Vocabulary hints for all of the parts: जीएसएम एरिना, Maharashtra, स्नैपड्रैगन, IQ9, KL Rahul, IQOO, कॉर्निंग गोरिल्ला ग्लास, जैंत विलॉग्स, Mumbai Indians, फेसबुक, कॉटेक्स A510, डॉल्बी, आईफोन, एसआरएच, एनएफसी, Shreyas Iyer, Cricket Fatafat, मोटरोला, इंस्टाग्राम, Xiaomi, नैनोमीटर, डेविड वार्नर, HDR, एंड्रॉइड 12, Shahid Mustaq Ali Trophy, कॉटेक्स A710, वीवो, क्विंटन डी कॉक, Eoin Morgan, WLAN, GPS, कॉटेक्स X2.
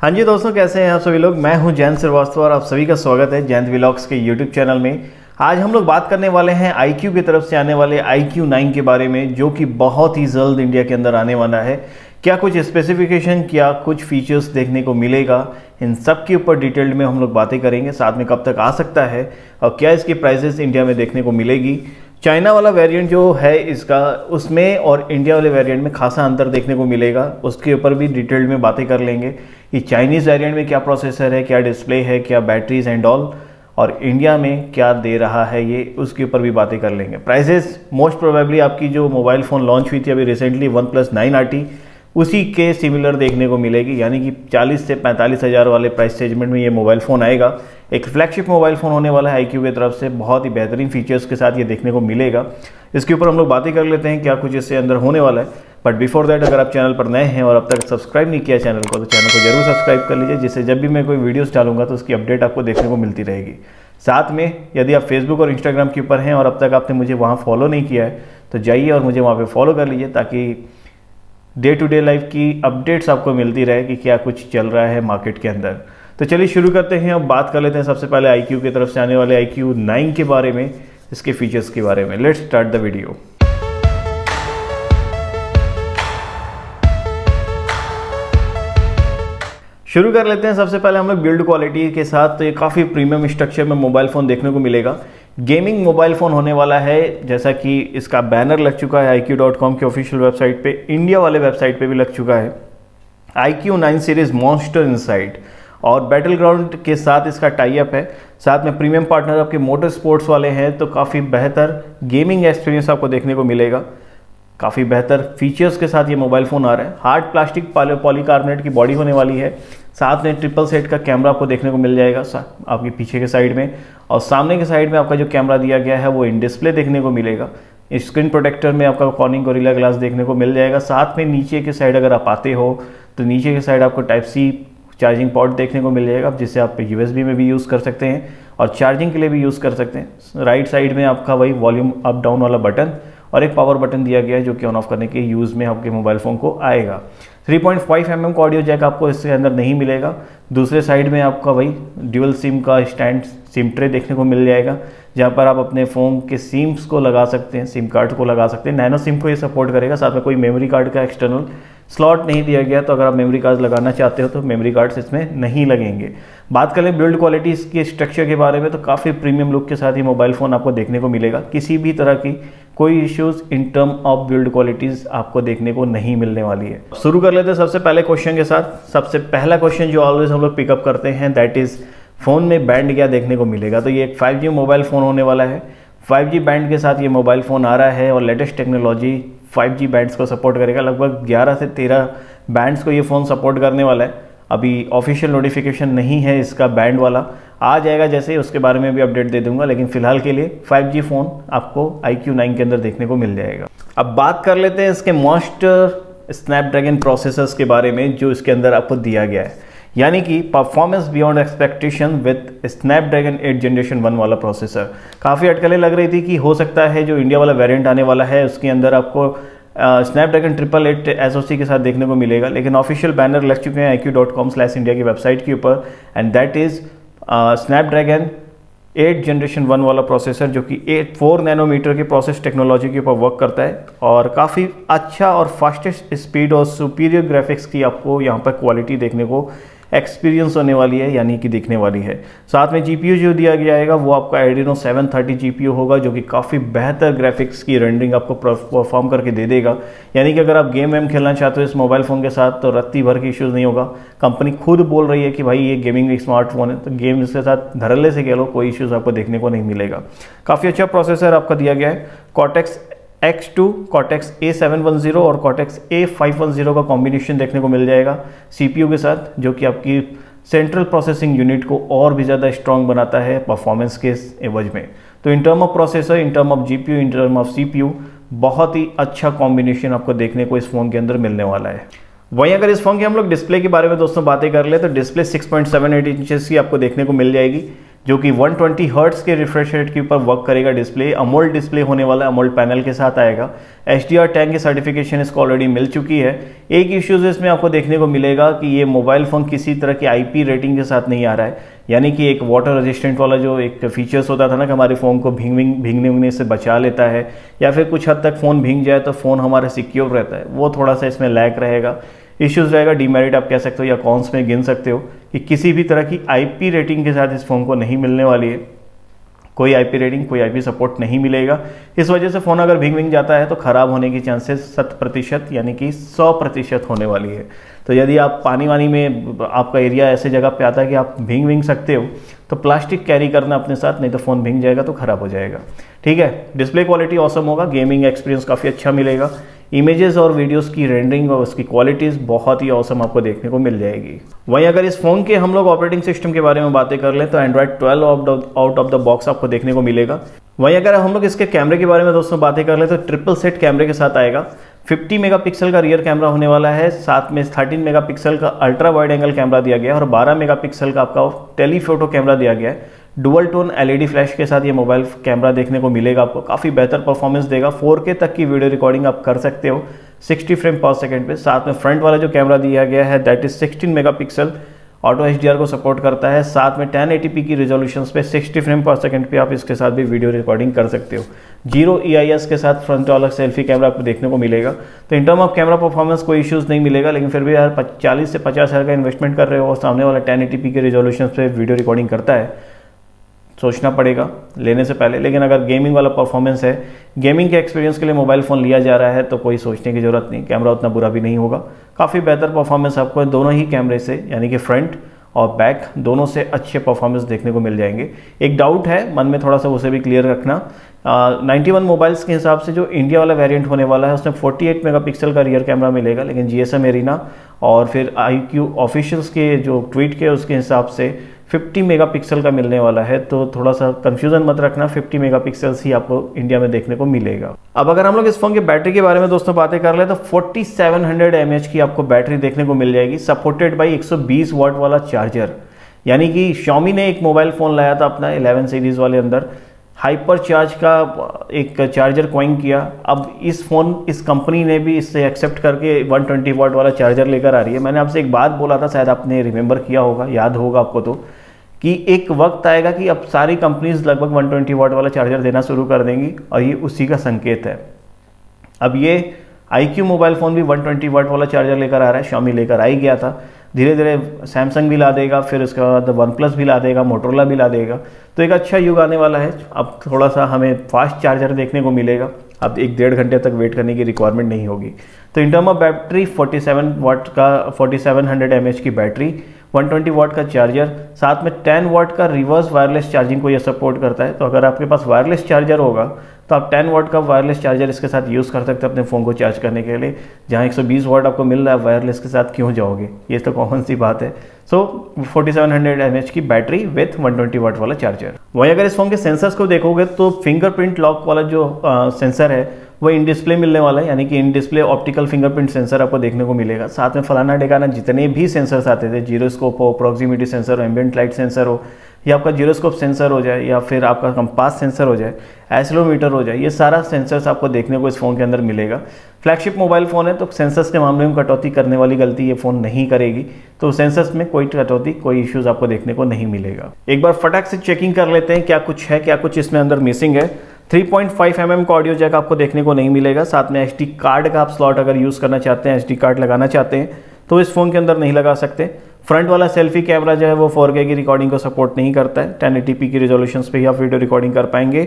हाँ जी दोस्तों, कैसे हैं आप सभी लोग। मैं हूं जैंत श्रीवास्तव और आप सभी का स्वागत है जैंत विलॉग्स के यूट्यूब चैनल में। आज हम लोग बात करने वाले हैं IQOO की तरफ से आने वाले IQ9 के बारे में, जो कि बहुत ही जल्द इंडिया के अंदर आने वाला है। क्या कुछ स्पेसिफिकेशन, क्या कुछ फीचर्स देखने को मिलेगा, इन सब के ऊपर डिटेल्ड में हम लोग बातें करेंगे। साथ में कब तक आ सकता है और क्या इसकी प्राइसेस इंडिया में देखने को मिलेगी। चाइना वाला वेरिएंट जो है इसका, उसमें और इंडिया वाले वेरिएंट में खासा अंतर देखने को मिलेगा। उसके ऊपर भी डिटेल में बातें कर लेंगे कि चाइनीज़ वेरिएंट में क्या प्रोसेसर है, क्या डिस्प्ले है, क्या बैटरीज एंड ऑल, और इंडिया में क्या दे रहा है ये, उसके ऊपर भी बातें कर लेंगे। प्राइसेस मोस्ट प्रोबेबली आपकी जो मोबाइल फ़ोन लॉन्च हुई थी अभी रिसेंटली वन प्लस 9 आर्टी, उसी के सिमिलर देखने को मिलेगी, यानी कि 40 से 45 हज़ार वाले प्राइस सेगमेंट में ये मोबाइल फ़ोन आएगा। एक फ्लैगशिप मोबाइल फ़ोन होने वाला है IQOO की तरफ से। बहुत ही बेहतरीन फीचर्स के साथ ये देखने को मिलेगा। इसके ऊपर हम लोग बातें कर लेते हैं क्या कुछ इससे अंदर होने वाला है। बट बिफोर दैट, अगर आप चैनल पर नए हैं और अब तक सब्सक्राइब नहीं किया चैनल को, तो चैनल को जरूर सब्सक्राइब कर लीजिए, जिससे जब भी मैं कोई वीडियोज़ डालूंगा तो उसकी अपडेट आपको देखने को मिलती रहेगी। साथ में यदि आप फेसबुक और इंस्टाग्राम के ऊपर हैं और अब तक आपने मुझे वहाँ फॉलो नहीं किया है, तो जाइए और मुझे वहाँ पर फॉलो कर लीजिए, ताकि डे टू डे लाइफ की अपडेट्स आपको मिलती रहे कि क्या कुछ चल रहा है मार्केट के अंदर। तो चलिए शुरू करते हैं। अब बात कर लेते हैं सबसे पहले IQOO की तरफ से आने वाले IQ9 के बारे में, इसके फीचर्स के बारे में। Let's start the video. शुरू कर लेते हैं सबसे पहले हम लोग बिल्ड क्वालिटी के साथ। तो ये काफ़ी प्रीमियम स्ट्रक्चर में मोबाइल फ़ोन देखने को मिलेगा। गेमिंग मोबाइल फ़ोन होने वाला है, जैसा कि इसका बैनर लग चुका है IQ.com के ऑफिशियल वेबसाइट पे, इंडिया वाले वेबसाइट पे भी लग चुका है। IQ9 सीरीज मॉन्स्टर इनसाइड और बैटल ग्राउंड के साथ इसका टाई अप है। साथ में प्रीमियम पार्टनर आपके मोटर स्पोर्ट्स वाले हैं, तो काफ़ी बेहतर गेमिंग एक्सपीरियंस आपको देखने को मिलेगा। काफ़ी बेहतर फीचर्स के साथ ये मोबाइल फ़ोन आ रहा है। हार्ड प्लास्टिक पॉलीकार्बोनेट की बॉडी होने वाली है। साथ में ट्रिपल सेट का कैमरा आपको देखने को मिल जाएगा आपके पीछे के साइड में, और सामने के साइड में आपका जो कैमरा दिया गया है वो इन डिस्प्ले देखने को मिलेगा। स्क्रीन प्रोटेक्टर में आपका कॉर्निंग गोरिल्ला ग्लास देखने को मिल जाएगा। साथ में नीचे के साइड अगर आप आते हो तो नीचे के साइड आपको Type-C चार्जिंग पोर्ट देखने को मिल जाएगा, जिसे आप USB में भी यूज़ कर सकते हैं और चार्जिंग के लिए भी यूज़ कर सकते हैं। राइट साइड में आपका वही वॉल्यूम अप डाउन वाला बटन और एक पावर बटन दिया गया है, जो कि ऑन ऑफ करने के यूज़ में आपके मोबाइल फ़ोन को आएगा। 3.5 mm का ऑडियो जैक आपको इसके अंदर नहीं मिलेगा। दूसरे साइड में आपका वही ड्यूअल सिम का स्टैंड सिम ट्रे देखने को मिल जाएगा, जहां पर आप अपने फ़ोन के सिम्स को लगा सकते हैं, सिम कार्ड को लगा सकते हैं। नैनो सिम को ये सपोर्ट करेगा। साथ में कोई मेमोरी कार्ड का एक्सटर्नल स्लॉट नहीं दिया गया, तो अगर आप मेमोरी कार्ड लगाना चाहते हो तो मेमोरी कार्ड्स इसमें नहीं लगेंगे। बात करें बिल्ड क्वालिटी इसके स्ट्रक्चर के बारे में, तो काफ़ी प्रीमियम लुक के साथ ये मोबाइल फ़ोन आपको देखने को मिलेगा। किसी भी तरह की कोई issues in term of build qualities आपको देखने को नहीं मिलने वाली है। शुरू कर लेते हैं सबसे पहले क्वेश्चन के साथ। सबसे पहला क्वेश्चन जो ऑलवेज हम लोग पिकअप करते हैं, दैट इज़ फ़ोन में बैंड क्या देखने को मिलेगा। तो ये एक 5G मोबाइल फ़ोन होने वाला है। 5G बैंड के साथ ये मोबाइल फ़ोन आ रहा है और लेटेस्ट टेक्नोलॉजी 5G बैंड्स को सपोर्ट करेगा। लगभग 11 से 13 बैंड्स को ये फ़ोन सपोर्ट करने वाला है। अभी ऑफिशियल नोटिफिकेशन नहीं है इसका बैंड वाला, आ जाएगा जैसे उसके बारे में भी अपडेट दे दूंगा, लेकिन फिलहाल के लिए 5G फ़ोन आपको IQ9 के अंदर देखने को मिल जाएगा। अब बात कर लेते हैं इसके मॉन्स्टर स्नैपड्रैगन प्रोसेसर्स के बारे में, जो इसके अंदर आपको दिया गया है, यानी कि performance beyond expectation with स्नैपड्रैगन 8 generation 1 वाला प्रोसेसर। काफ़ी अटकलें लग रही थी कि हो सकता है जो इंडिया वाला वेरिएंट आने वाला है उसके अंदर आपको स्नैपड्रैगन 888 SoC के साथ देखने को मिलेगा, लेकिन ऑफिशियल बैनर लग चुके हैं IQ.com/India की वेबसाइट के ऊपर, and that is स्नैपड्रैगन 8 generation 1 वाला प्रोसेसर, जो कि 4 नैनोमीटर के प्रोसेस टेक्नोलॉजी के ऊपर वर्क करता है और काफ़ी अच्छा और फास्टेस्ट स्पीड और सुपीरियर ग्राफिक्स की आपको यहाँ पर क्वालिटी देखने को एक्सपीरियंस होने वाली है, यानी कि दिखने वाली है। साथ में GPU जो दिया गया है वो आपका आईडी नो 730 GPU होगा, जो कि काफ़ी बेहतर ग्राफिक्स की रेंडरिंग आपको परफॉर्म करके दे देगा। यानी कि अगर आप गेम वेम खेलना चाहते हो इस मोबाइल फ़ोन के साथ, तो रत्ती भर की इश्यूज़ नहीं होगा। कंपनी खुद बोल रही है कि भाई ये गेमिंग स्मार्टफोन है, तो गेम इसके साथ धड़ल्ले से खेलो, कोई इश्यूज़ आपको देखने को नहीं मिलेगा। काफ़ी अच्छा प्रोसेसर आपका दिया गया है। कॉटेक्स X2, कॉटेक्स A710 और कॉटेक्स A510 का कॉम्बिनेशन देखने को मिल जाएगा CPU के साथ, जो कि आपकी सेंट्रल प्रोसेसिंग यूनिट को और भी ज़्यादा स्ट्रॉन्ग बनाता है परफॉर्मेंस के एवज में। तो in term of processor, in term of GPU, in term of CPU, बहुत ही अच्छा कॉम्बिनेशन आपको देखने को इस फ़ोन के अंदर मिलने वाला है। वहीं अगर इस फ़ोन के हम लोग डिस्प्ले के बारे में दोस्तों बातें कर ले, तो डिस्प्ले 6.78 इंचेस की आपको देखने को मिल जाएगी। जो कि 120 हर्ट्ज़ के रिफ्रेश रेट के ऊपर वर्क करेगा डिस्प्ले। अमोल्ड डिस्प्ले होने वाला है, अमोल्ड पैनल के साथ आएगा। एचडीआर टैंक की सर्टिफिकेशन इसको ऑलरेडी मिल चुकी है। एक इश्यूज इसमें आपको देखने को मिलेगा कि ये मोबाइल फ़ोन किसी तरह की आईपी रेटिंग के साथ नहीं आ रहा है, यानी कि एक वाटर रेजिस्टेंट वाला जो एक फीचर्स होता था ना कि हमारे फ़ोन को भींगने से बचा लेता है या फिर कुछ हद तक फ़ोन भींग जाए तो फ़ोन हमारा सिक्योर रहता है, वो थोड़ा सा इसमें लैक रहेगा, इश्यूज़ रहेगा। डीमेरिट आप कह सकते हो या कॉन्स में गिन सकते हो कि किसी भी तरह की आईपी रेटिंग के साथ इस फ़ोन को नहीं मिलने वाली है, कोई आईपी रेटिंग, कोई आईपी सपोर्ट नहीं मिलेगा। इस वजह से फ़ोन अगर भींग जाता है तो ख़राब होने की चांसेस 100% यानी कि 100% होने वाली है। तो यदि आप पानी वानी में आपका एरिया ऐसे जगह पे आता है कि आप भींग सकते हो तो प्लास्टिक कैरी करना अपने साथ, नहीं तो फ़ोन भींग जाएगा तो ख़राब हो जाएगा। ठीक है, डिस्प्ले क्वालिटी ऑसम होगा, गेमिंग एक्सपीरियंस काफ़ी अच्छा मिलेगा, इमेजेस और वीडियोस की रेंडरिंग और उसकी क्वालिटीज़ बहुत ही ऑसम आपको देखने को मिल जाएगी। वहीं अगर इस फ़ोन के हम लोग ऑपरेटिंग सिस्टम के बारे में बातें कर लें तो एंड्रॉइड 12 out of the box आपको देखने को मिलेगा। वहीं अगर हम लोग इसके कैमरे के बारे में दोस्तों बातें कर लें तो ट्रिपल सेट कैमरे के साथ आएगा। 50 मेगापिक्सल का रियर कैमरा होने वाला है, साथ में 13 मेगापिक्सल का अल्ट्रा वाइड एंगल कैमरा दिया गया है और 12 मेगापिक्सल का आपका टेलीफोटो कैमरा दिया गया है। डुअल टोन एलईडी फ्लैश के साथ ये मोबाइल कैमरा देखने को मिलेगा, आपको काफ़ी बेहतर परफॉर्मेंस देगा। 4K तक की वीडियो रिकॉर्डिंग आप कर सकते हो 60 फ्रेम पर सेकेंड पे। साथ में फ्रंट वाला जो कैमरा दिया गया है that is 16 megapixel, auto HDR को सपोर्ट करता है। साथ में 1080p की रिजोल्यूशन पे 60 फ्रेम पर सेकेंड पे आप इसके साथ भी वीडियो रिकॉर्डिंग कर सकते हो। 0 EIS के साथ फ्रंट वाला सेल्फी कैमरा आपको देखने को मिलेगा। तो in term of camera performance कोई इश्यूज़ नहीं मिलेगा, लेकिन फिर भी यार 40 से 50 हज़ार का इन्वेस्टमेंट कर रहे हो और सामने वाला 1080p के रिजोल्यूशन पे वीडियो रिकॉर्डिंग करता है, सोचना पड़ेगा लेने से पहले। लेकिन अगर गेमिंग वाला परफॉर्मेंस है, गेमिंग के एक्सपीरियंस के लिए मोबाइल फ़ोन लिया जा रहा है तो कोई सोचने की ज़रूरत नहीं, कैमरा उतना बुरा भी नहीं होगा। काफ़ी बेहतर परफॉर्मेंस आपको दोनों ही कैमरे से यानी कि फ्रंट और बैक दोनों से अच्छे परफॉर्मेंस देखने को मिल जाएंगे। एक डाउट है मन में, थोड़ा सा उसे भी क्लियर रखना। 91 मोबाइल्स के हिसाब से जो इंडिया वाला वेरिएंट होने वाला है उसमें 48 मेगापिक्सल का रियर कैमरा मिलेगा, लेकिन जीएसएम एरिना और फिर IQOO ऑफिशियल्स के जो ट्वीट के उसके हिसाब से 50 मेगापिक्सल का मिलने वाला है। तो थोड़ा सा कंफ्यूजन मत रखना, 50 मेगापिक्सल्स ही आपको इंडिया में देखने को मिलेगा। अब अगर हम लोग इस फोन की बैटरी के बारे में दोस्तों बातें कर ले तो 4700 mAh की आपको बैटरी देखने को मिल जाएगी, सपोर्टेड बाई 120 वाट वाला चार्जर। यानी कि Xiaomi ने एक मोबाइल फ़ोन लाया था अपना 11 सीरीज़ वाले अंदर, हाइपर चार्ज का एक चार्जर कॉइन किया। अब इस फ़ोन इस कंपनी ने भी इससे एक्सेप्ट करके 120 वाट वाला चार्जर लेकर आ रही है। मैंने आपसे एक बात बोला था, शायद आपने रिमेंबर किया होगा, याद होगा आपको, तो कि एक वक्त आएगा कि अब सारी कंपनीज लगभग 120 वाट वाला चार्जर देना शुरू कर देंगी और ये उसी का संकेत है। अब ये IQOO मोबाइल फ़ोन भी 120 वाट वाला चार्जर लेकर आ रहा है, Xiaomi लेकर आ ही गया था, धीरे धीरे सैमसंग भी ला देगा, फिर उसके बाद OnePlus भी ला देगा, मोटरोला भी ला देगा। तो एक अच्छा युग आने वाला है, अब थोड़ा सा हमें फास्ट चार्जर देखने को मिलेगा, अब 1-1.5 घंटे तक वेट करने की रिक्वायरमेंट नहीं होगी। तो in term of battery 47 watt का 4700 mAh की बैटरी, 120 वाट का चार्जर, साथ में 10 वाट का रिवर्स वायरलेस चार्जिंग को यह सपोर्ट करता है। तो अगर आपके पास वायरलेस चार्जर होगा तो आप 10 वाट का वायरलेस चार्जर इसके साथ यूज़ कर सकते हैं अपने फ़ोन को चार्ज करने के लिए। जहाँ 120 वाट आपको मिल रहा है, वायरलेस के साथ क्यों जाओगे, ये तो कॉमन सी बात है। सो 4700 mAh की बैटरी विथ 120 वाट वाला चार्जर। वहीं अगर इस फ़ोन के सेंसर्स को देखोगे तो फिंगरप्रिंट लॉक वाला जो सेंसर है वो इन डिस्प्ले मिलने वाला है, यानी कि in display optical fingerprint sensor आपको देखने को मिलेगा। साथ में फलाना डेगाना जितने भी सेंसर्स आते थे, जीरोस्कोप हो, प्रॉक्सिमिटी सेंसर हो, एम्बिएंट लाइट सेंसर हो, या आपका जीरोस्कोप सेंसर हो जाए, या फिर आपका कंपास सेंसर हो जाए, एक्सेलेरोमीटर हो जाए, ये सारा सेंसर्स आपको देखने को इस फ़ोन के अंदर मिलेगा। फ्लैगशिप मोबाइल फ़ोन है तो सेंसर्स के मामले में कटौती करने वाली गलती ये फ़ोन नहीं करेगी, तो सेंसर्स में कोई कटौती, कोई इश्यूज़ आपको देखने को नहीं मिलेगा। एक बार फटाक से चेकिंग कर लेते हैं क्या कुछ है, क्या कुछ इसमें अंदर मिसिंग है। 3.5 mm का ऑडियो जैक आपको देखने को नहीं मिलेगा। साथ में SD कार्ड का आप स्लॉट अगर यूज़ करना चाहते हैं, SD कार्ड लगाना चाहते हैं तो इस फ़ोन के अंदर नहीं लगा सकते। फ्रंट वाला सेल्फी कैमरा जो है वो 4K की रिकॉर्डिंग को सपोर्ट नहीं करता है, 1080p की रिजोल्यूशन पे ही आप वीडियो रिकॉर्डिंग कर पाएंगे।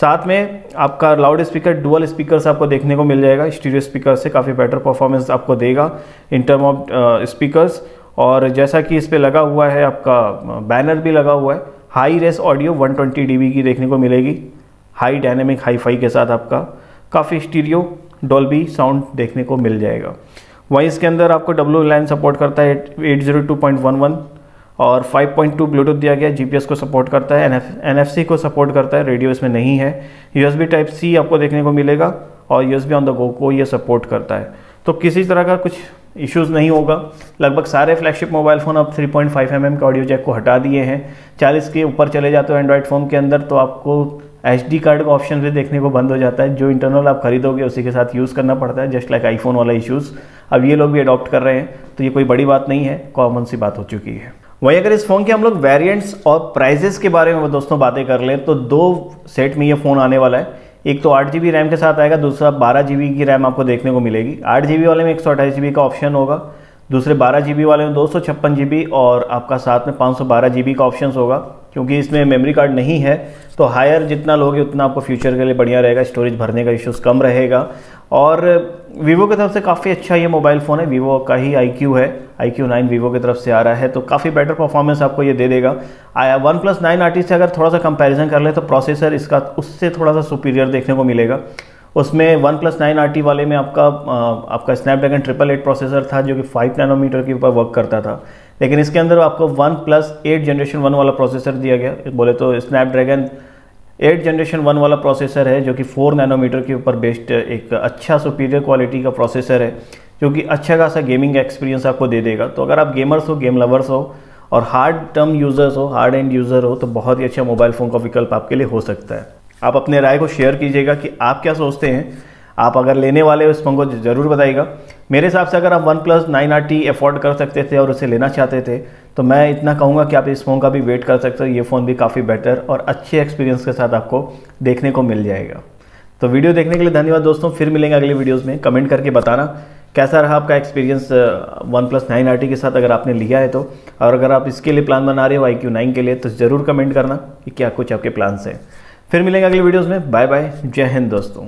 साथ में आपका लाउड स्पीकर, डुअल स्पीकर आपको देखने को मिल जाएगा, स्टीरियो स्पीकर से काफ़ी बेटर परफॉर्मेंस आपको देगा इन टर्म ऑफ स्पीकर्स। और जैसा कि इस पर लगा हुआ है आपका बैनर भी लगा हुआ है, हाई रेस ऑडियो 120 dB की देखने को मिलेगी, हाई डायनेमिक हाई-फाई के साथ आपका काफ़ी स्टीरियो डॉल्बी साउंड देखने को मिल जाएगा। वहीं इसके अंदर आपको WLAN सपोर्ट करता है 802.11 और 5.2 ब्लूटूथ दिया गया, GPS को सपोर्ट करता है, एनएफसी को सपोर्ट करता है, रेडियो इसमें नहीं है। USB टाइप C आपको देखने को मिलेगा और USB ऑन द गो को ये सपोर्ट करता है। तो किसी तरह का कुछ इश्यूज़ नहीं होगा। लगभग सारे फ्लैगशिप मोबाइल फ़ोन अब 3.5 mm के ऑडियो जैक को हटा दिए हैं। 40 के ऊपर चले जाते हो एंड्रॉइड फ़ोन के अंदर तो आपको एचडी कार्ड का ऑप्शन भी देखने को बंद हो जाता है। जो इंटरनल आप खरीदोगे उसी के साथ यूज़ करना पड़ता है, जस्ट लाइक आईफोन वाला इश्यूज़ अब ये लोग भी अडॉप्ट कर रहे हैं, तो ये कोई बड़ी बात नहीं है, कॉमन सी बात हो चुकी है। वहीं अगर इस फ़ोन के हम लोग वेरिएंट्स और प्राइजेस के बारे में दोस्तों बातें कर लें तो दो सेट में ये फ़ोन आने वाला है। एक तो 8 GB रैम के साथ आएगा, दूसरा 12 GB की रैम आपको देखने को मिलेगी। 8 GB वाले में 128 GB का ऑप्शन होगा, दूसरे 12 GB वाले में 256 GB और आपका साथ में 512 GB का ऑप्शन होगा। क्योंकि इसमें मेमोरी कार्ड नहीं है तो हायर जितना लोगे उतना आपको फ्यूचर के लिए बढ़िया रहेगा, स्टोरेज भरने का इश्यूज़ कम रहेगा। और वीवो की तरफ से काफ़ी अच्छा ये मोबाइल फ़ोन है, वीवो का ही IQ है, IQ9 वीवो की तरफ से आ रहा है तो काफ़ी बेटर परफॉर्मेंस आपको ये दे देगा। वन प्लस 9 आर्टी से अगर थोड़ा सा कंपैरिजन कर ले तो प्रोसेसर इसका उससे थोड़ा सा सुपीरियर देखने को मिलेगा। उसमें वन प्लस 9 आर्टी वाले में आपका स्नैपड्रैगन 888 प्रोसेसर था जो कि 5 नैनोमीटर के ऊपर वर्क करता था, लेकिन इसके अंदर आपको वन प्लस 8 जनरेशन 1 वाला प्रोसेसर दिया गया। बोले तो स्नैपड्रैगन 8 जनरेशन 1 वाला प्रोसेसर है जो कि 4 नैनोमीटर के ऊपर बेस्ड एक अच्छा सुपीरियर क्वालिटी का प्रोसेसर है जो कि अच्छा खासा गेमिंग एक्सपीरियंस आपको दे देगा। तो अगर आप गेमर्स हो, गेम लवर्स हो और हार्ड टर्म यूज़र्स हो, हार्ड एंड यूज़र हो तो बहुत ही अच्छा मोबाइल फ़ोन का विकल्प आपके लिए हो सकता है। आप अपने राय को शेयर कीजिएगा कि आप क्या सोचते हैं, आप अगर लेने वाले हो इस फ़ोन को ज़रूर बताइएगा। मेरे हिसाब से अगर आप वन प्लस 9 आर्टी अफोर्ड कर सकते थे और उसे लेना चाहते थे तो मैं इतना कहूँगा कि आप इस फ़ोन का भी वेट कर सकते हो। ये फ़ोन भी काफ़ी बेटर और अच्छे एक्सपीरियंस के साथ आपको देखने को मिल जाएगा। तो वीडियो देखने के लिए धन्यवाद दोस्तों, फिर मिलेंगे अगले वीडियोज़ में। कमेंट करके बताना कैसा रहा आपका एक्सपीरियंस वन प्लस 9 आर्टी के साथ अगर आपने लिया है तो, और अगर आप इसके लिए प्लान बना रहे हो IQ9 के लिए तो ज़रूर कमेंट करना कि क्या कुछ आपके प्लान्स हैं। फिर मिलेंगे अगले वीडियोज़ में। बाय बाय, जय हिंद दोस्तों।